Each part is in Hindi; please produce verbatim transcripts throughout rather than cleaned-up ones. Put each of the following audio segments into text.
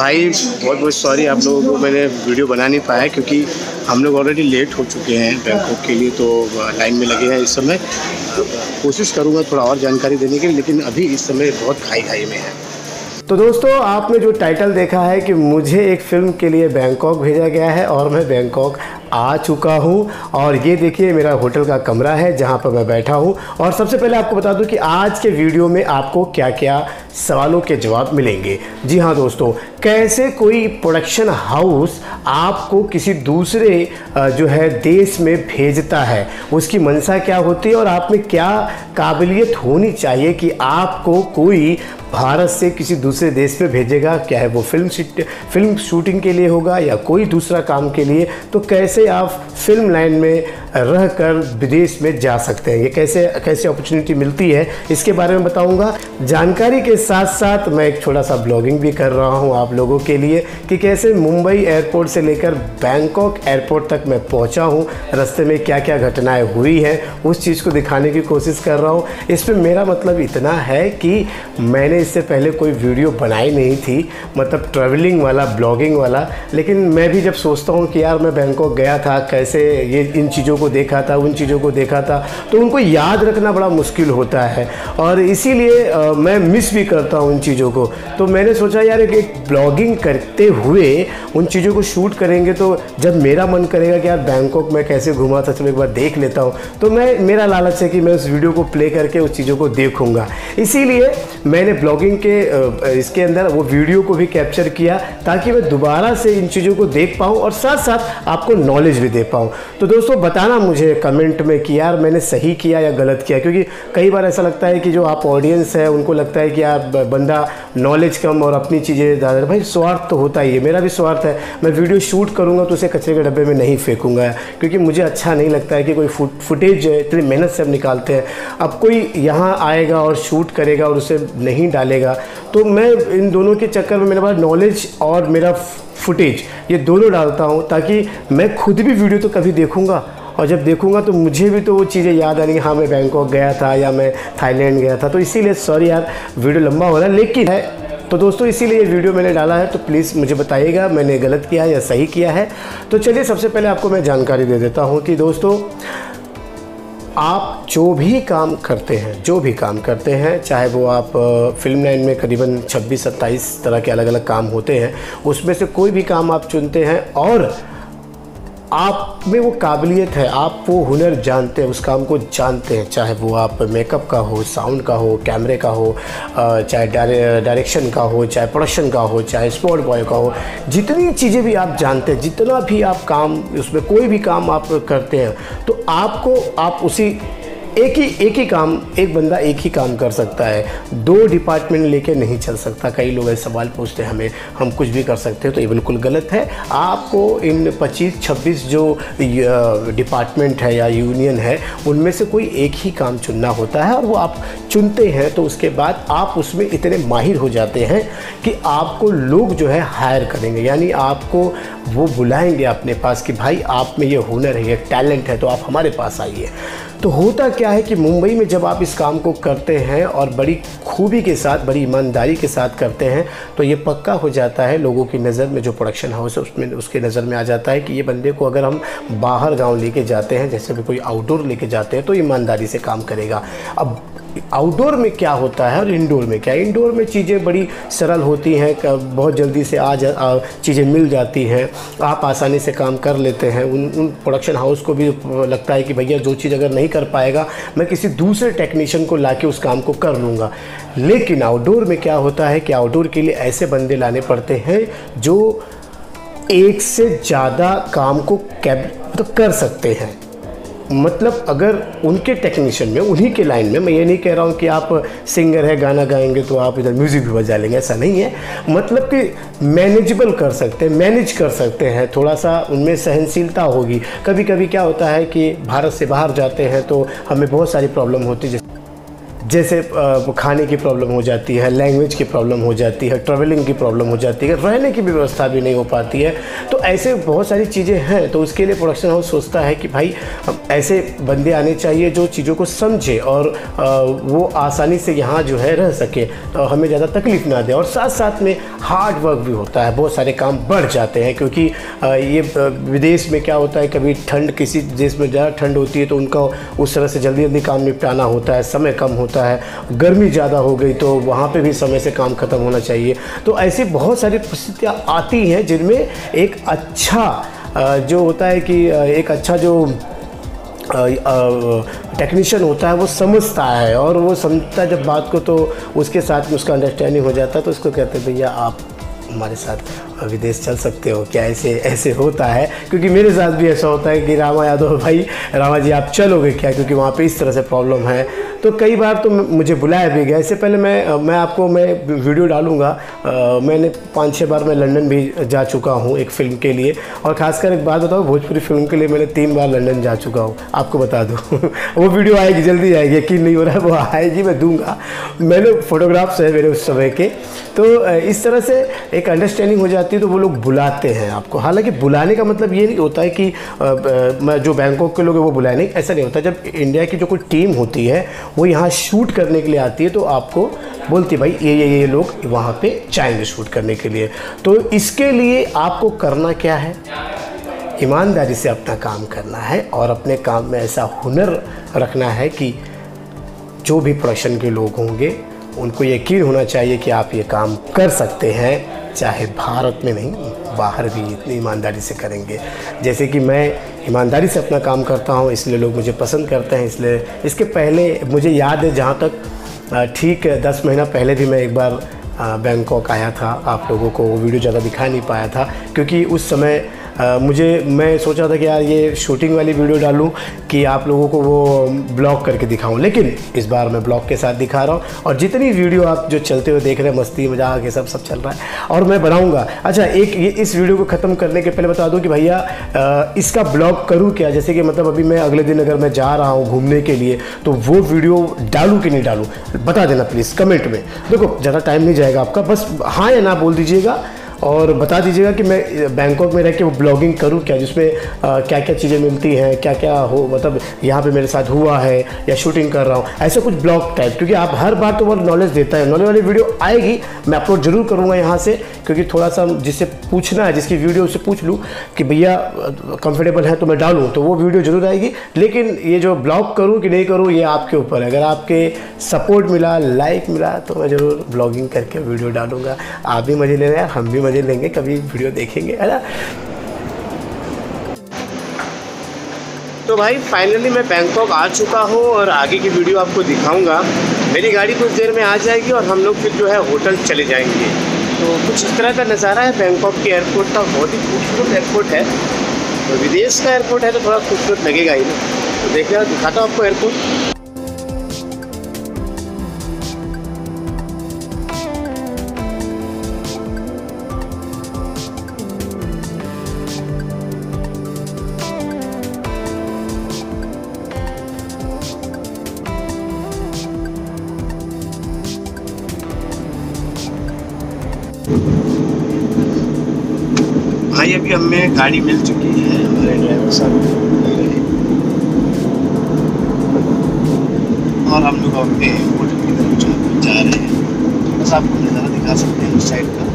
भाई बहुत बहुत सॉरी आप लोगों को मैंने वीडियो बना नहीं पाया क्योंकि हम लोग ऑलरेडी लेट हो चुके हैं बैंकॉक के लिए, तो लाइन में लगे हैं इस समय। तो कोशिश करूँगा थोड़ा और जानकारी देने के लिए, लेकिन अभी इस समय बहुत खाई खाई में है। तो दोस्तों आपने जो टाइटल देखा है कि मुझे एक फ़िल्म के लिए बैंकॉक भेजा गया है और मैं बैंकॉक आ चुका हूं, और ये देखिए मेरा होटल का कमरा है जहां पर मैं बैठा हूं। और सबसे पहले आपको बता दूं कि आज के वीडियो में आपको क्या क्या सवालों के जवाब मिलेंगे। जी हाँ दोस्तों, कैसे कोई प्रोडक्शन हाउस आपको किसी दूसरे जो है देश में भेजता है, उसकी मंशा क्या होती है और आप में क्या काबिलियत होनी चाहिए कि आपको कोई भारत से किसी दूसरे देश में भेजेगा, चाहे वो फिल्म फिल्म शूटिंग के लिए होगा या कोई दूसरा काम के लिए। तो कैसे आप फिल्म लाइन में रहकर विदेश में जा सकते हैं, ये कैसे कैसे अपॉर्चुनिटी मिलती है, इसके बारे में बताऊंगा। जानकारी के साथ साथ मैं एक छोटा सा ब्लॉगिंग भी कर रहा हूं आप लोगों के लिए कि कैसे मुंबई एयरपोर्ट से लेकर बैंकॉक एयरपोर्ट तक मैं पहुंचा हूं, रास्ते में क्या क्या घटनाएं हुई हैं उस चीज़ को दिखाने की कोशिश कर रहा हूँ। इसमें मेरा मतलब इतना है कि मैंने इससे पहले कोई वीडियो बनाई नहीं थी, मतलब ट्रैवलिंग वाला, ब्लॉगिंग वाला। लेकिन मैं भी जब सोचता हूँ कि यार मैं बैंकॉक गया था, कैसे ये इन चीज़ों को देखा था, उन चीज़ों को देखा था, तो उनको याद रखना बड़ा मुश्किल होता है और इसीलिए मैं मिस भी करता हूँ उन चीज़ों को। तो मैंने सोचा यार एक ब्लॉगिंग करते हुए उन चीज़ों को शूट करेंगे, तो जब मेरा मन करेगा कि यार बैंकॉक में कैसे घूमा था, चलो एक बार देख लेता हूँ, तो मैं मेरा लालच है कि मैं उस वीडियो को प्ले करके उस चीज़ों को देखूँगा। इसीलिए मैंने ब्लॉगिंग के इसके अंदर वो वीडियो को भी कैप्चर किया ताकि मैं दोबारा से इन चीज़ों को देख पाऊँ और साथ साथ आपको नॉलेज भी दे पाऊँ। तो दोस्तों बताना मुझे कमेंट में कि यार मैंने सही किया या गलत किया, क्योंकि कई बार ऐसा लगता है कि जो आप ऑडियंस है उनको लगता है कि यार बंदा नॉलेज कम और अपनी चीज़ें ज़्यादा। भाई स्वार्थ तो होता ही है, मेरा भी स्वार्थ है। मैं वीडियो शूट करूँगा तो उसे कचरे के डब्बे में नहीं फेंकूँगा, क्योंकि मुझे अच्छा नहीं लगता है कि कोई फुटेज जो है इतनी मेहनत से हम निकालते हैं, अब कोई यहाँ आएगा और शूट करेगा और उसे नहीं डालेगा। तो मैं इन दोनों के चक्कर में, मेरे पास नॉलेज और मेरा फुटेज ये दोनों डालता हूँ ताकि मैं खुद भी वीडियो तो कभी देखूँगा और जब देखूंगा तो मुझे भी तो वो चीज़ें याद आएंगी, हाँ मैं बैंकॉक गया था या मैं थाईलैंड गया था। तो इसीलिए सॉरी यार वीडियो लंबा हो रहा है, लेकिन है तो दोस्तों इसीलिए ये वीडियो मैंने डाला है। तो प्लीज़ मुझे बताइएगा मैंने गलत किया या सही किया है। तो चलिए सबसे पहले आपको मैं जानकारी दे देता हूँ कि दोस्तों आप जो भी काम करते हैं, जो भी काम करते हैं, चाहे वो आप फिल्म लाइन में करीबन छब्बीस सत्ताईस तरह के अलग अलग काम होते हैं, उसमें से कोई भी काम आप चुनते हैं और आप में वो काबिलियत है, आप वो हुनर जानते हैं, उस काम को जानते हैं, चाहे वो आप मेकअप का हो, साउंड का हो, कैमरे का हो, चाहे डायरेक्शन का हो, चाहे प्रोडक्शन का हो, चाहे स्पॉट बॉय का हो, जितनी चीज़ें भी आप जानते हैं, जितना भी आप काम, उसमें कोई भी काम आप करते हैं, तो आपको आप उसी एक ही एक ही काम, एक बंदा एक ही काम कर सकता है, दो डिपार्टमेंट लेके नहीं चल सकता। कई लोग ऐसे सवाल पूछते हैं हमें, हम कुछ भी कर सकते हैं, तो ये बिल्कुल गलत है। आपको इन पच्चीस छब्बीस जो डिपार्टमेंट है या यूनियन है, उनमें से कोई एक ही काम चुनना होता है और वो आप चुनते हैं। तो उसके बाद आप उसमें इतने माहिर हो जाते हैं कि आपको लोग जो है हायर करेंगे, यानी आपको वो बुलाएँगे अपने पास कि भाई आप में ये हुनर है, ये टैलेंट है, तो आप हमारे पास आइए। तो होता क्या है कि मुंबई में जब आप इस काम को करते हैं और बड़ी खूबी के साथ, बड़ी ईमानदारी के साथ करते हैं, तो ये पक्का हो जाता है लोगों की नज़र में, जो प्रोडक्शन हाउस है उसमें, उसके नज़र में आ जाता है कि ये बंदे को अगर हम बाहर गांव लेके जाते हैं, जैसे भी कोई आउटडोर लेके जाते हैं, तो ईमानदारी से काम करेगा। अब आउटडोर में क्या होता है और इंडोर में क्या, इंडोर में चीज़ें बड़ी सरल होती हैं, बहुत जल्दी से आ जा चीज़ें मिल जाती हैं, आप आसानी से काम कर लेते हैं। उन उन प्रोडक्शन हाउस को भी लगता है कि भैया जो चीज़ अगर नहीं कर पाएगा मैं किसी दूसरे टेक्नीशियन को लाके उस काम को कर लूँगा। लेकिन आउटडोर में क्या होता है कि आउटडोर के लिए ऐसे बंदे लाने पड़ते हैं जो एक से ज़्यादा काम को कैब तो कर सकते हैं, मतलब अगर उनके टेक्नीशियन में, उन्हीं के लाइन में। मैं ये नहीं कह रहा हूँ कि आप सिंगर है, गाना गाएंगे तो आप इधर म्यूज़िक भी बजा लेंगे, ऐसा नहीं है, मतलब कि मैनेजेबल कर सकते हैं, मैनेज कर सकते हैं, थोड़ा सा उनमें सहनशीलता होगी। कभी कभी क्या होता है कि भारत से बाहर जाते हैं तो हमें बहुत सारी प्रॉब्लम होती है, जैसे खाने की प्रॉब्लम हो जाती है, लैंग्वेज की प्रॉब्लम हो जाती है, ट्रैवलिंग की प्रॉब्लम हो जाती है, रहने की भी व्यवस्था भी नहीं हो पाती है। तो ऐसे बहुत सारी चीज़ें हैं, तो उसके लिए प्रोडक्शन हाउस सोचता है कि भाई ऐसे बंदे आने चाहिए जो चीज़ों को समझे और वो आसानी से यहाँ जो है रह सके, तो हमें ज़्यादा तकलीफ़ ना दे। और साथ साथ में हार्ड वर्क भी होता है, बहुत सारे काम बढ़ जाते हैं, क्योंकि ये विदेश में क्या होता है कभी ठंड, किसी देश में ज़्यादा ठंड होती है तो उनका उस तरह से जल्दी जल्दी काम निपटाना होता है, समय कम होता है। गर्मी ज़्यादा हो गई तो वहाँ पे भी समय से काम ख़त्म होना चाहिए। तो ऐसी बहुत सारी परिस्थितियाँ आती हैं जिनमें एक अच्छा जो होता है कि एक अच्छा जो टेक्नीशियन होता है वो समझता है, और वो समझता है जब बात को तो उसके साथ में उसका अंडरस्टैंडिंग हो जाता है, तो उसको कहते हैं भैया आप हमारे साथ विदेश चल सकते हो क्या, ऐसे ऐसे होता है। क्योंकि मेरे साथ भी ऐसा होता है कि रामा यादव भाई, रामा जी आप चलोगे क्या, क्योंकि वहाँ पे इस तरह से प्रॉब्लम है। तो कई बार तो मुझे बुलाया भी गया। इससे पहले मैं मैं आपको मैं वीडियो डालूँगा, मैंने पाँच छः बार मैं लंदन भी जा चुका हूँ एक फ़िल्म के लिए, और ख़ासकर एक बात बताऊँ, भोजपुरी फिल्म के लिए मैंने तीन बार लंदन जा चुका हूँ, आपको बता दूँ। वो वीडियो आएगी, जल्दी आएगी, यकीन नहीं हो रहा है, वो आएगी, मैं दूँगा। मैंने फ़ोटोग्राफ्स है मेरे उस समय के, तो इस तरह से एक अंडरस्टैंडिंग हो जाती है, तो वो लोग बुलाते हैं आपको। हालांकि बुलाने का मतलब ये नहीं होता है कि जो बैंकॉक के लोग हैं वो बुलाए, नहीं, ऐसा नहीं होता। जब इंडिया की जो कोई टीम होती है वो यहाँ शूट करने के लिए आती है, तो आपको बोलती है भाई ये ये ये लोग वहाँ पे जाएंगे शूट करने के लिए। तो इसके लिए आपको करना क्या है, ईमानदारी से अपना काम करना है और अपने काम में ऐसा हुनर रखना है कि जो भी प्रोडक्शन के लोग होंगे उनको यकीन होना चाहिए कि आप ये काम कर सकते हैं, चाहे भारत में नहीं बाहर भी इतनी ईमानदारी से करेंगे। जैसे कि मैं ईमानदारी से अपना काम करता हूँ, इसलिए लोग मुझे पसंद करते हैं। इसलिए इसके पहले मुझे याद है, जहाँ तक ठीक दस महीना पहले भी मैं एक बार बैंकॉक आया था, आप लोगों को वो वीडियो ज़्यादा दिखा नहीं पाया था क्योंकि उस समय आ, मुझे मैं सोचा था कि यार ये शूटिंग वाली वीडियो डालूं कि आप लोगों को वो ब्लॉग करके दिखाऊं, लेकिन इस बार मैं ब्लॉग के साथ दिखा रहा हूं। और जितनी वीडियो आप जो चलते हुए देख रहे हैं, मस्ती मजाक ये सब सब चल रहा है, और मैं बनाऊंगा। अच्छा, एक ये इस वीडियो को ख़त्म करने के पहले बता दूं कि भैया इसका ब्लॉग करूँ क्या, जैसे कि मतलब अभी मैं अगले दिन अगर मैं जा रहा हूँ घूमने के लिए तो वो वीडियो डालूँ कि नहीं डालूँ, बता देना प्लीज़ कमेंट में। देखो ज़्यादा टाइम नहीं जाएगा आपका, बस हाँ या ना बोल दीजिएगा और बता दीजिएगा कि मैं बैंकॉक में रह के वो ब्लॉगिंग करूँ क्या, जिसमें क्या क्या चीज़ें मिलती हैं, क्या क्या हो मतलब यहाँ पे मेरे साथ हुआ है, या शूटिंग कर रहा हूँ, ऐसा कुछ ब्लॉग टाइप। क्योंकि आप हर बार तो वो नॉलेज देता है, नॉलेज वाली वीडियो आएगी, मैं अपलोड जरूर करूँगा यहाँ से, क्योंकि थोड़ा सा जिससे पूछना है, जिसकी वीडियो उससे पूछ लूँ कि भैया कंफर्टेबल है तो मैं डालूँ, तो वो वीडियो जरूर आएगी। लेकिन ये जो ब्लॉग करूँ कि नहीं करूँ ये आपके ऊपर है, अगर आपके सपोर्ट मिला, लाइक मिला तो मैं ज़रूर ब्लॉगिंग करके वीडियो डालूँगा। आप भी मज़े ले रहे हैं, हम भी मजे लेंगे, कभी वीडियो देखेंगे, है ना। तो भाई फाइनली मैं बैंकॉक आ चुका हूँ और आगे की वीडियो आपको दिखाऊंगा। मेरी गाड़ी कुछ देर में आ जाएगी और हम लोग फिर जो है होटल चले जाएंगे। तो कुछ इस तरह का नज़ारा है बैंकॉक के एयरपोर्ट का, बहुत ही खूबसूरत एयरपोर्ट है। तो विदेश का एयरपोर्ट है तो थोड़ा खूबसूरत लगेगा ही ना, तो देखिए दिखाता हूँ आपको एयरपोर्ट। भाई अभी हमें गाड़ी मिल चुकी है, हमारे ड्राइवर साहब और हम लोग अपने होटल की तरफ जा रहे हैं। बस आपको नज़ारा दिखा सकते हैं उस साइड का।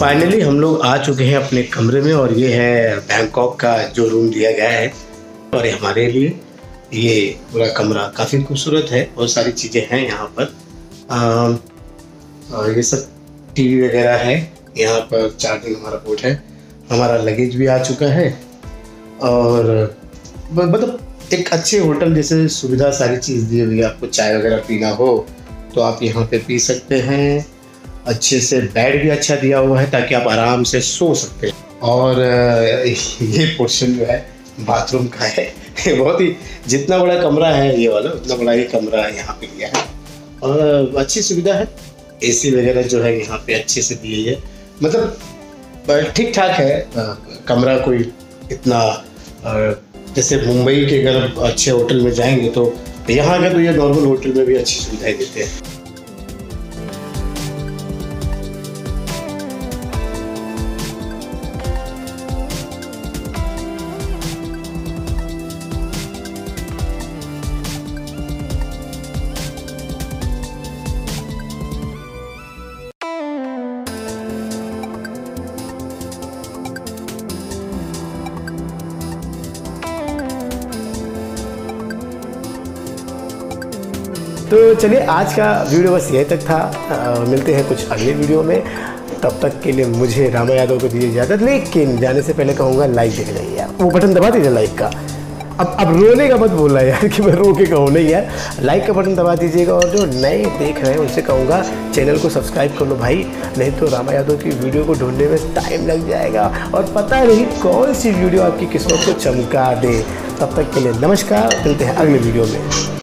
फाइनली हम लोग आ चुके हैं अपने कमरे में और ये है बैंकॉक का जो रूम दिया गया है और हमारे लिए ये पूरा कमरा काफ़ी खूबसूरत है। बहुत सारी चीज़ें हैं यहाँ पर आ, और ये सब टीवी वगैरह है। यहाँ पर चार्जिंग हमारा पोर्ट है, हमारा लगेज भी आ चुका है और मतलब एक अच्छे होटल जैसे सुविधा सारी चीज़ दी हुई है। आपको चाय वगैरह पीना हो तो आप यहाँ पे पी सकते हैं। अच्छे से बेड भी अच्छा दिया हुआ है ताकि आप आराम से सो सकते हैं। और ये पोर्शन जो है बाथरूम का है, बहुत ही जितना बड़ा कमरा है ये वाला उतना बड़ा ही कमरा यहाँ पे दिया है और अच्छी सुविधा है। एसी वगैरह जो है यहाँ पे अच्छे से दी है, मतलब ठीक ठाक है कमरा। कोई इतना जैसे मुंबई के अगर अच्छे होटल में जाएंगे तो यहाँ का तो ये नॉर्मल होटल में भी अच्छी सुविधाएँ देते हैं। तो चलिए आज का वीडियो बस यही तक था। आ, मिलते हैं कुछ अगले वीडियो में। तब तक के लिए मुझे रामा यादव को दीजिए इजाज़त, लेकिन जाने से पहले कहूँगा लाइक देख लीजिए, वो बटन दबा दीजिए लाइक का। अब अब रोने का मत बोलना यार कि मैं रो के कहूँ, नहीं यार, लाइक का बटन दबा दीजिएगा। और जो नए देख रहे हैं उनसे कहूँगा चैनल को सब्सक्राइब कर लो भाई, नहीं तो रामा यादव की वीडियो को ढूंढने में टाइम लग जाएगा और पता नहीं कौन सी वीडियो आपकी किस्मत को चमका दे। तब तक के लिए नमस्कार, मिलते हैं अगले वीडियो में।